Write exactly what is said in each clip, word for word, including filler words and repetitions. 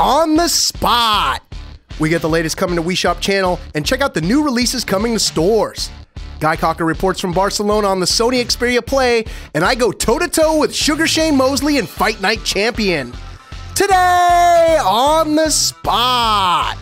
on the spot. We get the latest coming to Wii Shop Channel, and check out the new releases coming to stores. Guy Cocker reports from Barcelona on the Sony Xperia Play, and I go toe-to-toe with Sugar Shane Mosley and Fight Night Champion. Today, on the spot.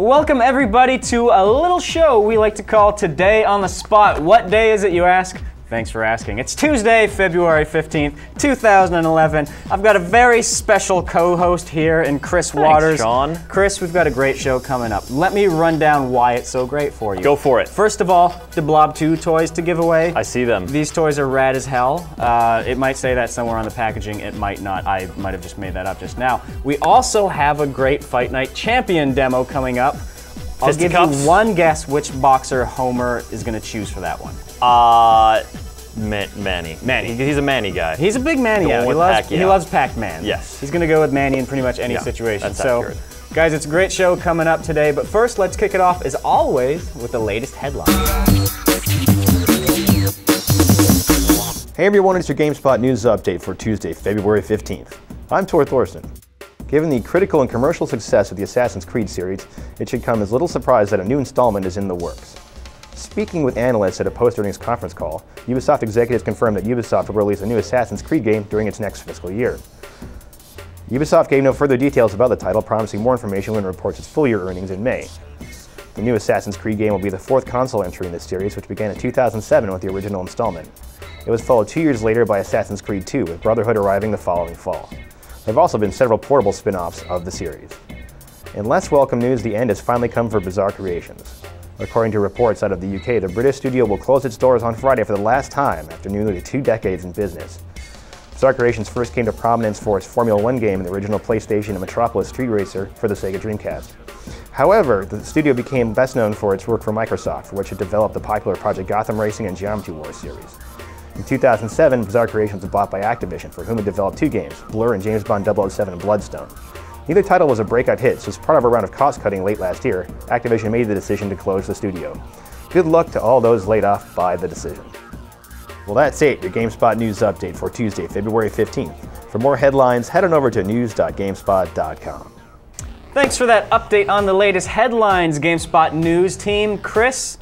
Welcome everybody to a little show we like to call Today on the Spot. What day is it, you ask? Thanks for asking. It's Tuesday, February fifteenth, two thousand eleven. I've got a very special co-host here in Chris Thanks, Waters. Sean. Chris, we've got a great show coming up. Let me run down why it's so great for you. Go for it. First of all, the Blob two toys to give away. I see them. These toys are rad as hell. Uh, it might say that somewhere on the packaging. It might not. I might have just made that up just now. We also have a great Fight Night Champion demo coming up. I'll give you one guess which boxer Homer is going to choose for that one. Uh, Man Manny. Manny. He's a Manny guy. He's a big Manny guy. He loves, Pacquiao. He loves Pac-Man. Yes. He's going to go with Manny in pretty much any yeah, situation. That's so, accurate. Guys, it's a great show coming up today, but first let's kick it off, as always, with the latest headlines. Hey everyone, it's your GameSpot news update for Tuesday, February fifteenth. I'm Tor Thorsten. Given the critical and commercial success of the Assassin's Creed series, it should come as little surprise that a new installment is in the works. Speaking with analysts at a post-earnings conference call, Ubisoft executives confirmed that Ubisoft will release a new Assassin's Creed game during its next fiscal year. Ubisoft gave no further details about the title, promising more information when it reports its full-year earnings in May. The new Assassin's Creed game will be the fourth console entry in this series, which began in two thousand seven with the original installment. It was followed two years later by Assassin's Creed two, with Brotherhood arriving the following fall. There have also been several portable spin-offs of the series. In less welcome news, the end has finally come for Bizarre Creations. According to reports out of the U K, the British studio will close its doors on Friday for the last time after nearly two decades in business. Bizarre Creations first came to prominence for its Formula one game in the original PlayStation and Metropolis Street Racer for the Sega Dreamcast. However, the studio became best known for its work for Microsoft, for which it developed the popular Project Gotham Racing and Geometry Wars series. In two thousand seven, Bizarre Creations was bought by Activision, for whom it developed two games, Blur and James Bond double oh seven Bloodstone. Neither title was a breakout hit, so as part of a round of cost-cutting late last year, Activision made the decision to close the studio. Good luck to all those laid off by the decision. Well, that's it, your GameSpot news update for Tuesday, February fifteenth. For more headlines, head on over to news dot gamespot dot com. Thanks for that update on the latest headlines, GameSpot news team. Chris?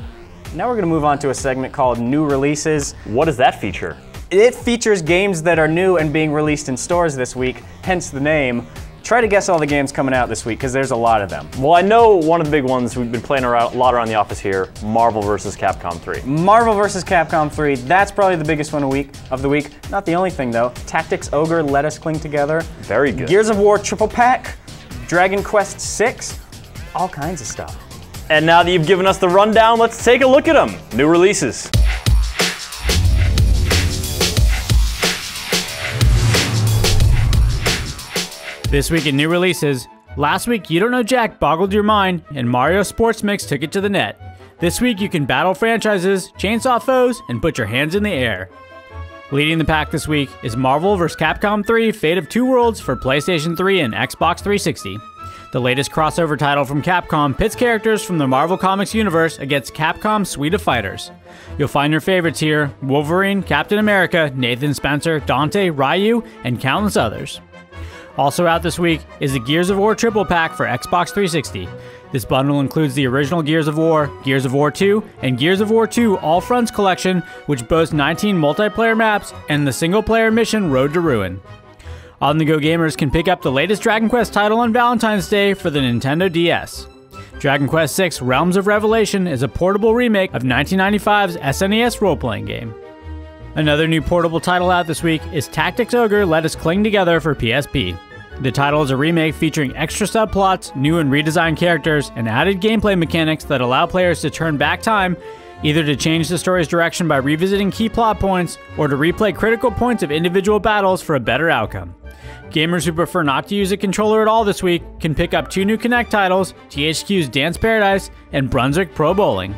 Now we're going to move on to a segment called New Releases. What does that feature? It features games that are new and being released in stores this week, hence the name. Try to guess all the games coming out this week, because there's a lot of them. Well, I know one of the big ones we've been playing around, a lot around the office here, Marvel versus Capcom three. Marvel versus Capcom three, that's probably the biggest one a week, of the week. Not the only thing, though. Tactics Ogre Let Us Cling Together. Very good. Gears of War Triple Pack, Dragon Quest six, all kinds of stuff. And now that you've given us the rundown, let's take a look at them. New releases. This week in new releases, last week You Don't Know Jack boggled your mind and Mario Sports Mix took it to the net. This week you can battle franchises, chainsaw foes, and put your hands in the air. Leading the pack this week is Marvel versus Capcom three Fate of Two Worlds for PlayStation three and Xbox three sixty. The latest crossover title from Capcom pits characters from the Marvel Comics universe against Capcom's suite of fighters. You'll find your favorites here: Wolverine, Captain America, Nathan Spencer, Dante, Ryu, and countless others. Also out this week is the Gears of War Triple Pack for Xbox three sixty. This bundle includes the original Gears of War, Gears of War two, and Gears of War two All Fronts Collection, which boasts nineteen multiplayer maps and the single-player mission Road to Ruin. On-the-go gamers can pick up the latest Dragon Quest title on Valentine's Day for the Nintendo D S. Dragon Quest six Realms of Revelation is a portable remake of nineteen ninety-five's S N E S role-playing game. Another new portable title out this week is Tactics Ogre Let Us Cling Together for P S P. The title is a remake featuring extra subplots, new and redesigned characters, and added gameplay mechanics that allow players to turn back time, either to change the story's direction by revisiting key plot points, or to replay critical points of individual battles for a better outcome. Gamers who prefer not to use a controller at all this week can pick up two new Kinect titles, T H Q's Dance Paradise and Brunswick Pro Bowling.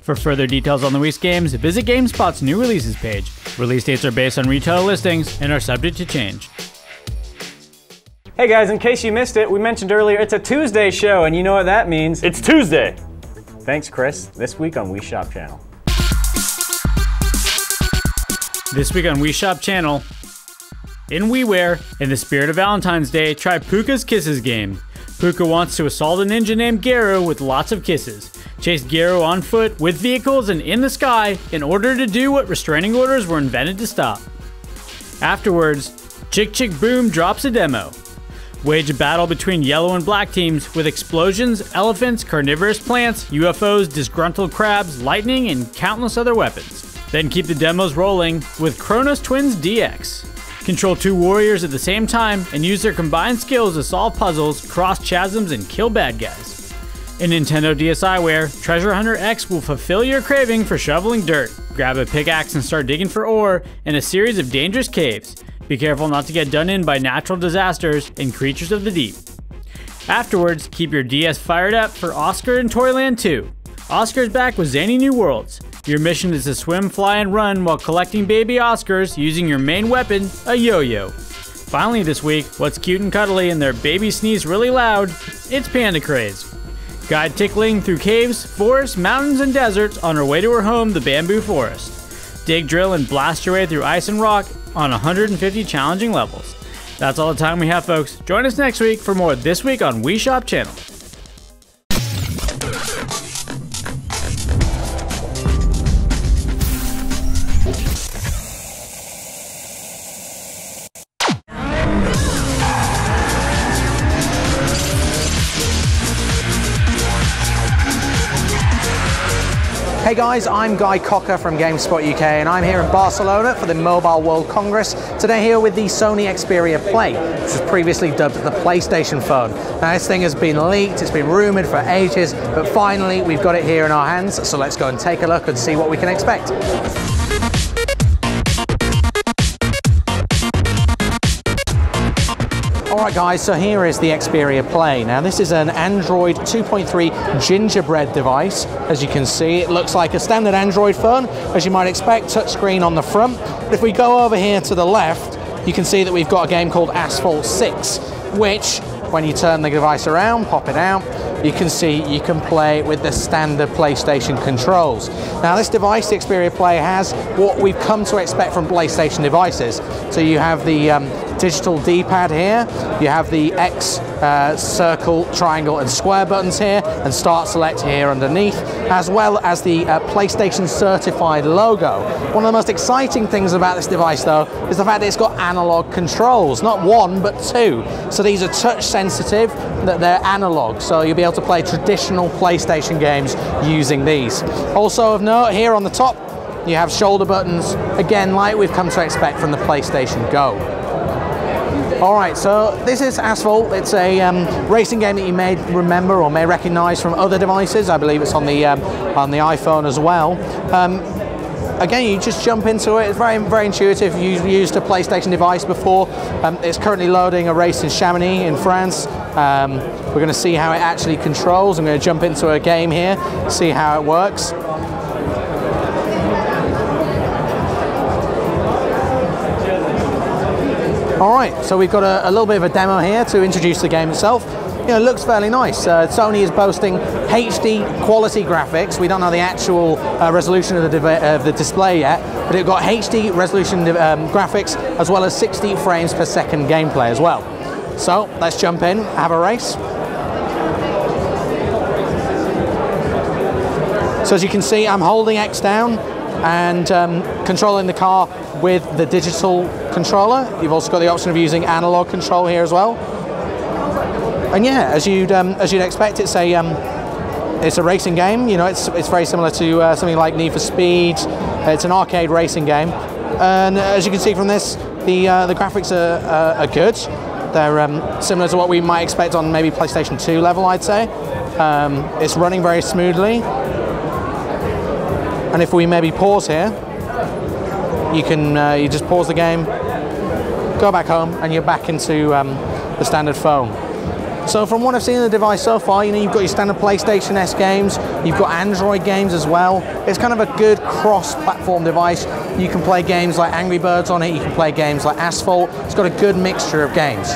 For further details on the week's games, visit GameSpot's new releases page. Release dates are based on retail listings and are subject to change. Hey guys, in case you missed it, we mentioned earlier it's a Tuesday show, and you know what that means. It's Tuesday! Thanks, Chris. This week on Wii Shop Channel. This week on Wii Shop Channel, in WiiWare, in the spirit of Valentine's Day, try Puka's Kisses game. Puka wants to assault a ninja named Garu with lots of kisses. Chase Garu on foot, with vehicles, and in the sky in order to do what restraining orders were invented to stop. Afterwards, Chick-Chick Boom drops a demo. Wage a battle between yellow and black teams with explosions, elephants, carnivorous plants, U F Os, disgruntled crabs, lightning, and countless other weapons. Then keep the demos rolling with Chronos Twins D X. Control two warriors at the same time and use their combined skills to solve puzzles, cross chasms, and kill bad guys. In Nintendo DSiWare, Treasure Hunter X will fulfill your craving for shoveling dirt. Grab a pickaxe and start digging for ore in a series of dangerous caves. Be careful not to get done in by natural disasters and creatures of the deep. Afterwards, keep your D S fired up for Oscar in Toyland two. Oscar's back with zany new worlds. Your mission is to swim, fly, and run while collecting baby Oscars using your main weapon, a yo-yo. Finally this week, what's cute and cuddly and their baby sneeze really loud? It's Panda Craze. Guide tickling through caves, forests, mountains, and deserts on her way to her home, the Bamboo Forest. Dig, drill, and blast your way through ice and rock on one hundred fifty challenging levels. That's all the time we have, folks. Join us next week for more This Week on Wii Shop Channel. Hey guys, I'm Guy Cocker from GameSpot U K, and I'm here in Barcelona for the Mobile World Congress. Today here with the Sony Xperia Play, which was previously dubbed the PlayStation phone. Now this thing has been leaked, it's been rumored for ages, but finally we've got it here in our hands, so let's go and take a look and see what we can expect. Alright guys, so here is the Xperia Play. Now this is an Android two point three gingerbread device. As you can see, it looks like a standard Android phone, as you might expect, touchscreen on the front. But if we go over here to the left, you can see that we've got a game called Asphalt six, which, when you turn the device around, pop it out, you can see you can play with the standard PlayStation controls. Now this device, the Xperia Play, has what we've come to expect from PlayStation devices. So you have the um, digital D-pad here, you have the X, uh, circle, triangle and square buttons here, and start select here underneath, as well as the uh, PlayStation certified logo. One of the most exciting things about this device though is the fact that it's got analog controls, not one but two. So these are touch sensitive, that they're analog, so you'll be able to play traditional PlayStation games using these. Also of note, here on the top you have shoulder buttons, again like we've come to expect from the PlayStation Go. Alright, so this is Asphalt. It's a um, racing game that you may remember or may recognise from other devices. I believe it's on the, um, on the iPhone as well. Um, Again, you just jump into it. It's very, very intuitive. You've used a PlayStation device before. Um, it's currently loading a race in Chamonix in France. Um, we're going to see how it actually controls. I'm going to jump into a game here, see how it works. All right, so we've got a, a little bit of a demo here to introduce the game itself. You know, it looks fairly nice. Uh, Sony is boasting H D quality graphics. We don't know the actual uh, resolution of the, of the display yet, but it got H D resolution um, graphics as well as sixty frames per second gameplay as well. So let's jump in, have a race. So as you can see, I'm holding X down and um, controlling the car with the digital controller. You've also got the option of using analog control here as well. And yeah, as you'd um, as you'd expect, it's a um, it's a racing game. You know, it's it's very similar to uh, something like Need for Speed. It's an arcade racing game, and as you can see from this, the uh, the graphics are uh, are good. They're um, similar to what we might expect on maybe PlayStation two level, I'd say. Um, it's running very smoothly, and if we maybe pause here, you can uh, you just pause the game, go back home, and you're back into um, the standard phone. So from what I've seen in the device so far, you know, you've got your standard PlayStation-esque games, you've got Android games as well. It's kind of a good cross-platform device. You can play games like Angry Birds on it, you can play games like Asphalt. It's got a good mixture of games.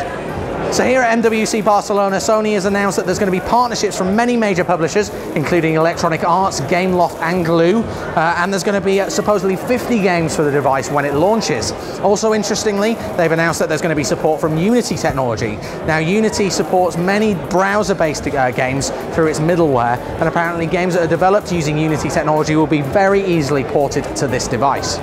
So here at M W C Barcelona, Sony has announced that there's going to be partnerships from many major publishers, including Electronic Arts, Gameloft and Glu, uh, and there's going to be uh, supposedly fifty games for the device when it launches. Also interestingly, they've announced that there's going to be support from Unity Technology. Now Unity supports many browser-based uh, games through its middleware, and apparently games that are developed using Unity Technology will be very easily ported to this device.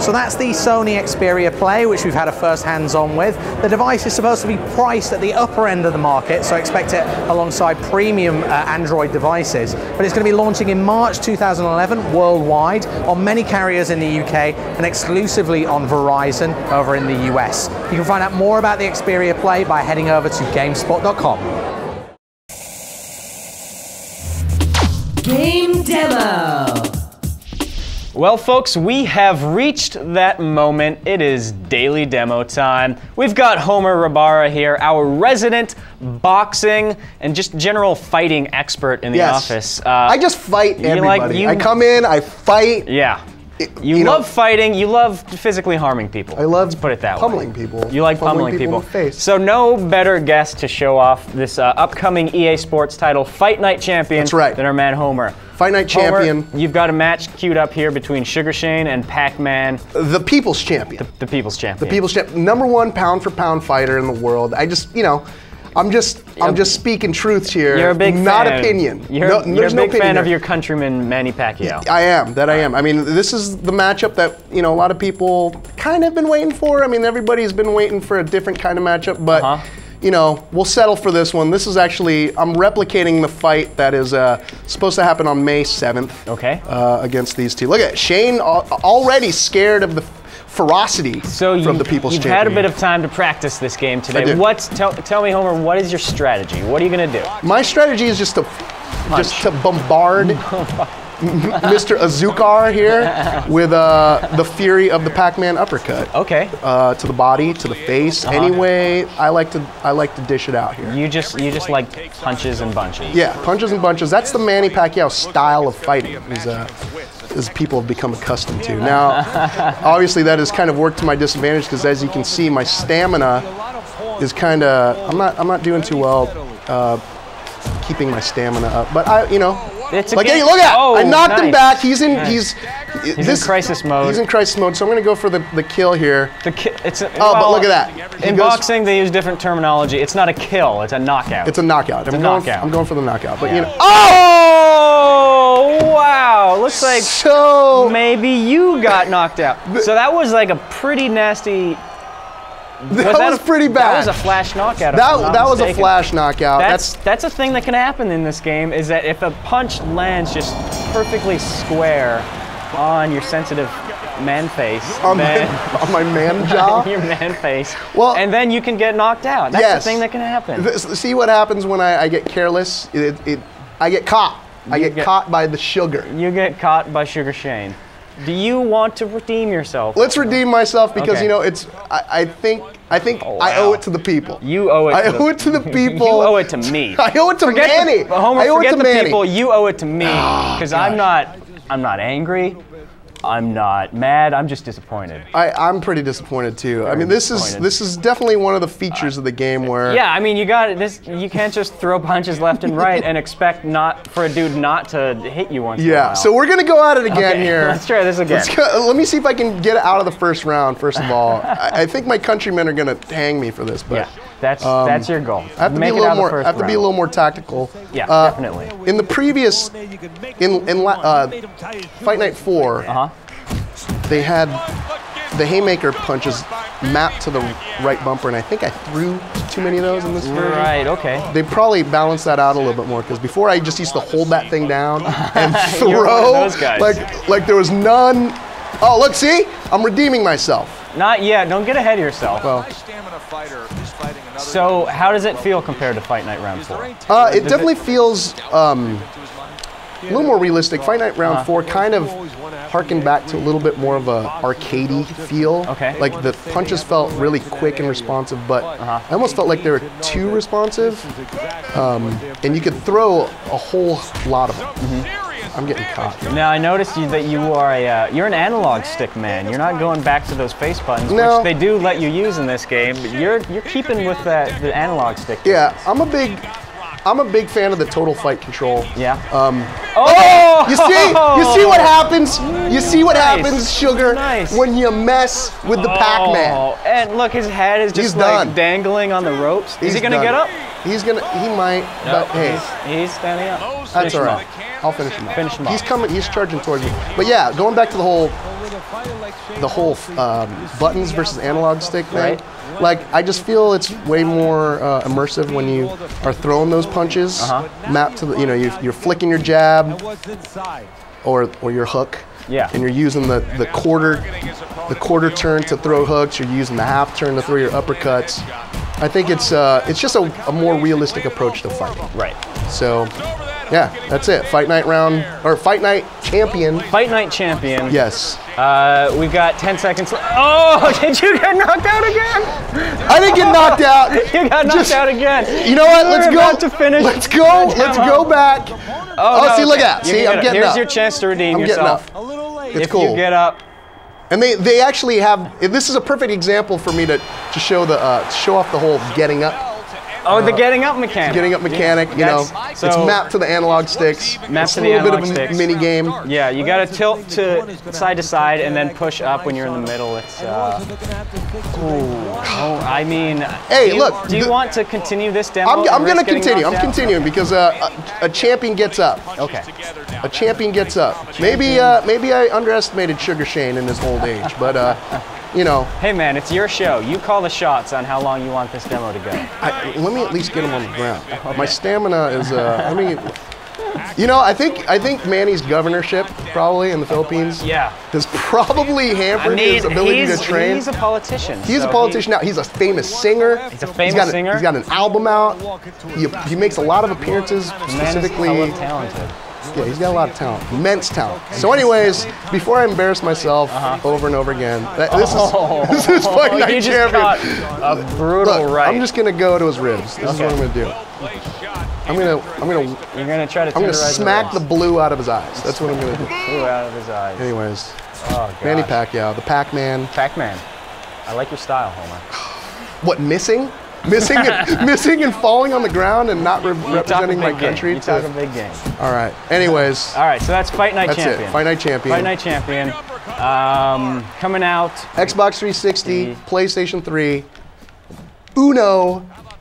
So that's the Sony Xperia Play, which we've had a first hands-on with. The device is supposed to be priced at the upper end of the market, so expect it alongside premium uh, Android devices. But it's going to be launching in March two thousand eleven worldwide on many carriers in the U K and exclusively on Verizon over in the U S. You can find out more about the Xperia Play by heading over to GameSpot dot com. Game Demo! Well folks, we have reached that moment. It is daily demo time. We've got Homer Rabara here, our resident boxing and just general fighting expert in the yes. office. Uh, I just fight everybody. Like, you, I come in, I fight. Yeah. It, you you know, love fighting, you love physically harming people. I love Let's put it that pummeling way. people. You like pummeling, pummeling people. people. In the face. So no better guest to show off this uh, upcoming E A Sports title, Fight Night Champion, That's right. than our man Homer. Fight Night Champion. Homer, you've got a match queued up here between Sugar Shane and Pac-Man. The People's Champion. The, the People's Champion. The People's Champion. Number one pound for pound fighter in the world. I just, you know, I'm just, I'm just speaking truths here. You're a big not fan. opinion. You're, no, you're a big no fan here. of your countryman Manny Pacquiao. I am. That I am. I mean, this is the matchup that you know a lot of people kind of been waiting for. I mean, everybody's been waiting for a different kind of matchup, but uh-huh. you know, we'll settle for this one. This is actually, I'm replicating the fight that is uh, supposed to happen on May seventh. Okay. Uh, against these two. Look at Shane already scared of the ferocity so you, from the People's Champion. So you've had a bit of time to practice this game today. What's, tell, tell me, Homer, what is your strategy? What are you going to do? My strategy is just to, just to bombard Mister Azucar here with uh, the fury of the Pac-Man uppercut. Okay. Uh, to the body, to the face. Uh-huh. Anyway, I like to I like to dish it out here. You just you just like punches and bunches. Yeah, punches and bunches. That's the Manny Pacquiao style of fighting. Is, uh, as people have become accustomed to. Now, obviously that has kind of worked to my disadvantage because as you can see, my stamina is kind of, I'm not, I'm not doing too well uh, keeping my stamina up, but I, you know, it's like, hey, look at oh, I knocked nice. him back, he's in, nice. he's, he's this, in crisis mode. He's in crisis mode, so I'm gonna go for the, the kill here. The ki it's a, oh, well, but look at that. He in goes, boxing, they use different terminology. It's not a kill, it's a knockout. It's a knockout. It's I'm, a going knockout. For, I'm going for the knockout, but yeah. you know, oh! Wow, looks like so, maybe you got knocked out. The, so that was like a pretty nasty... That, that was pretty bad. That was a flash knockout. That, that was a flash knockout. That's, that's, that's a thing that can happen in this game, is that if a punch lands just perfectly square on your sensitive man face. On, then, my, on my man jaw? Your man face. Well, and then you can get knocked out. That's yes. the thing that can happen. Th see what happens when I, I get careless? It, it, I get caught. I get, get caught by the sugar. You get caught by Sugar Shane. Do you want to redeem yourself? Let's redeem myself because okay. you know it's. I, I think. I think oh, wow. I owe it to the people. You owe it. I to owe the, it to the people. You owe it to me. I owe it to forget Manny. The, Homer, I owe forget it to the Manny. people. You owe it to me because oh, I'm not. I'm not angry. I'm not mad. I'm just disappointed. I, I'm pretty disappointed too. Very I mean, this is this is definitely one of the features uh, of the game where yeah, I mean, you got this. You can't just throw punches left and right and expect not for a dude not to hit you once. Yeah. In a while. So we're gonna go at it again okay, here. Let's try this again. Let's go, let me see if I can get out of the first round. First of all, I, I think my countrymen are gonna hang me for this, but. Yeah. That's um, that's your goal. I have to, Make be, a little more, I have to be a little more tactical. Yeah, uh, definitely. In the previous, in in uh, Fight Night four, uh-huh. they had the haymaker punches mapped to the right bumper, and I think I threw too many of those in this version. Right. Okay. They probably balanced that out a little bit more because before I just used to hold that thing down and throw like like there was none. Oh, look, see, I'm redeeming myself. Not yet. Don't get ahead of yourself. Well. So how does it feel compared to Fight Night Round four? Uh, it does definitely it feels um, a little more realistic. Fight Night Round uh, four kind of harkened back to a little bit more of a arcadey feel. Okay. Like the punches felt really quick and responsive, but uh-huh. I almost felt like they were too responsive. Um, and you could throw a whole lot of them. Mm-hmm. I'm getting caught. Now I noticed you, that you are a uh, you're an analog stick man. You're not going back to those face buttons, no. which they do let you use in this game. But you're you're keeping with that the analog stick. Yeah, business. I'm a big. I'm a big fan of the total fight control. Yeah. Um, oh! You see, you see what happens. You see what nice. happens, Sugar. Nice. When you mess with the Pac-Man. Oh, and look, his head is just like dangling on the ropes. Is he's he gonna done. get up? He's gonna. He might. No, but hey, he's, he's standing up. That's finish all right. I'll finish him. Up. Finish him. Up. He's coming. He's charging towards me. But yeah, going back to the whole, the whole um, buttons versus analog stick thing. Right. Like, I just feel it's way more uh, immersive when you are throwing those punches, uh-huh. mapped to the, you know, you're, you're flicking your jab or or your hook, yeah, and you're using the the quarter the quarter turn to throw hooks. You're using the half turn to throw your uppercuts. I think it's uh, it's just a, a more realistic approach to fighting. Right. So. Yeah, that's it. Fight Night round, or Fight Night Champion. Fight Night Champion. Yes. Uh, we've got ten seconds left. Oh, did you get knocked out again? I didn't get knocked out. You got knocked Just, out again. You know what? We're let's about go. to finish. Let's go. Let's go back. Oh, oh no, see, look at that. See, I'm getting Here's up. Here's your chance to redeem I'm yourself. Getting up. A little late. It's if cool. you get up. And they, they actually have, this is a perfect example for me to, to show the uh, show off the whole getting up. Oh, uh, the getting up mechanic. Getting up mechanic, you That's, know. So it's mapped to the analog sticks. Mapped to the analog sticks. It's a little bit of a mini game. Yeah, you gotta tilt to side to side and then push up when you're in the middle. It's, uh... Ooh. Oh, I mean... Hey, do you, look. Do you the, want to continue this demo? I'm, I'm gonna continue. I'm continuing because uh, a, a champion gets up. Okay. A champion gets up. Maybe, uh, maybe I underestimated Sugar Shane in his old age, but, uh... You know. Hey man, it's your show. You call the shots on how long you want this demo to go. I, let me at least get him on the ground. Okay. My stamina is. Uh, let me. You know, I think I think Manny's governorship probably in the Philippines. Yeah. Has probably hampered I mean, his ability to train. He's a politician. He's so a politician he, now. He's a famous singer. He's a famous he's got a, singer. He's got an album out. He, he makes a lot of appearances man specifically. Is hella talented. Yeah, he's got a lot of talent, immense talent. So anyways, before I embarrass myself uh-huh. over and over again, that, this, oh. is, this is Fight Night you Champion. Just a brutal Look, right. I'm just gonna go to his ribs. This okay. is what I'm gonna do. I'm gonna, I'm gonna, You're gonna try to I'm gonna smack the, the blue out of his eyes. That's what I'm gonna do. Blue out of his eyes. Anyways, oh, Manny Pacquiao, the Pac-Man. Pac-Man. I like your style, Homer. What missing? missing, and, missing and falling on the ground and not re representing my game. country. You talk a big game. All right. Anyways. All right. So that's Fight Night that's Champion. It. Fight Night Champion. Fight Night Champion. Um, coming out. Xbox three sixty, PlayStation three, Uno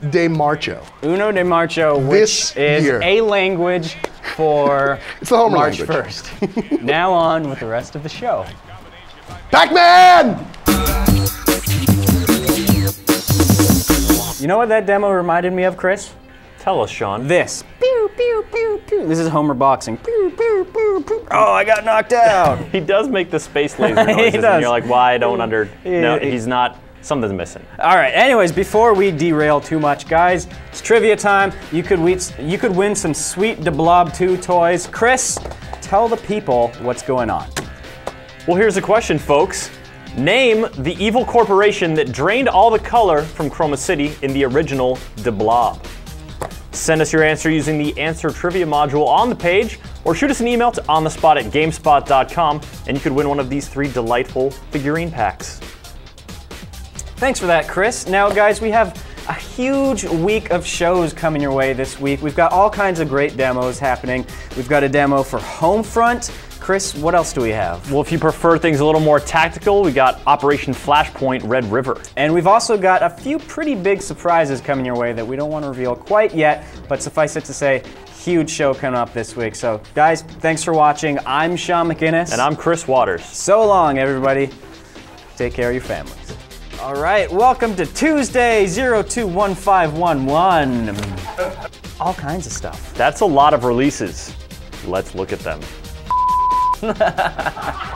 de Marcho. Uno de Marcho, which this is year. a language for it's the home March language. first. Now on with the rest of the show. Pac-Man! You know what that demo reminded me of, Chris? Tell us, Sean. This. Pew, pew, pew, pew. This is Homer boxing. Pew, pew, pew, pew. Oh, I got knocked out. He does make the space laser noises, does. and you're like, why? I don't under... Yeah, no, yeah. he's not... Something's missing. All right, anyways, before we derail too much, guys, it's trivia time. You could, we you could win some sweet De Blob two toys. Chris, tell the people what's going on. Well, here's the question, folks. Name the evil corporation that drained all the color from Chroma City in the original De Blob. Send us your answer using the Answer Trivia module on the page, or shoot us an email to on the spot at gamespot dot com, and you could win one of these three delightful figurine packs. Thanks for that, Chris. Now, guys, we have a huge week of shows coming your way this week. We've got all kinds of great demos happening. We've got a demo for Homefront. Chris, what else do we have? Well, if you prefer things a little more tactical, we got Operation Flashpoint Red River. And we've also got a few pretty big surprises coming your way that we don't want to reveal quite yet, but suffice it to say, huge show coming up this week. So, guys, thanks for watching. I'm Sean McInnes. And I'm Chris Waters. So long, everybody. Take care of your families. All right, welcome to Tuesday, zero two one five one one. All kinds of stuff. That's a lot of releases. Let's look at them. Ha ha ha.